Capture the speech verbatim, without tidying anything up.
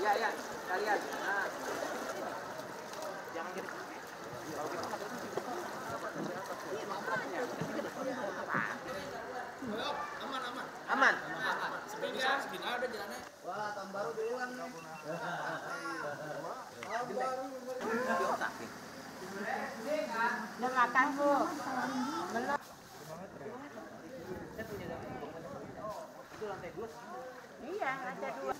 Iya, iya, kalian. Nah. Jangan gini. Kalau kita enggak ada aman, aman. Aman. Sepeda, sepeda ada jalannya. Wah, tahun baru hilang nih. Tahun baru dengarkan Bu. Itu lantai dua. Iya, lantai dua.